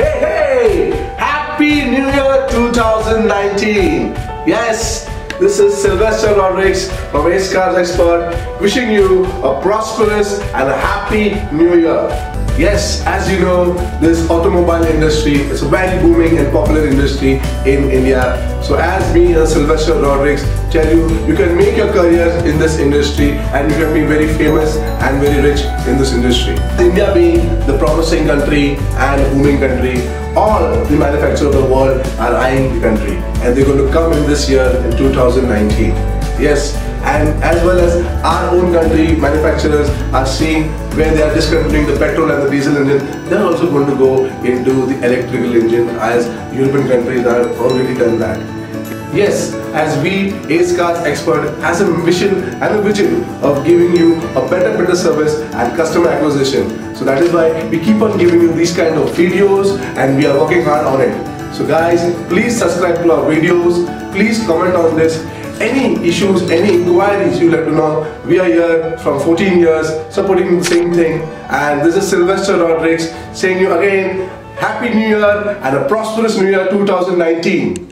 Hey! Happy New Year 2019! Yes, this is Sylvester Rodrigues from Ace Cars Expert wishing you a prosperous and a happy New Year. Yes, as you know, this automobile industry is a very booming and popular industry in India. So as me and Sylvester Rodrigues tell you can make your career in this industry and you can be very famous and very rich in this industry. India being the promising country and booming country, all the manufacturers of the world are eyeing the country and they're going to come in this year in 2019. Yes, and as well as our own country, manufacturers are seeing where they are discontinuing the petrol and the diesel engine, they're also going to go into the electrical engine as European countries have already done that. Yes, as we, Ace Cars Expert, has a mission and a vision of giving you a better service and customer acquisition. So that is why we keep on giving you these kind of videos and we are working hard on it. So guys, please subscribe to our videos, please comment on this. Any issues, any inquiries you let me know, we are here from 14 years supporting the same thing. And this is Sylvester Rodrigues saying you again, Happy New Year and a prosperous New Year 2019.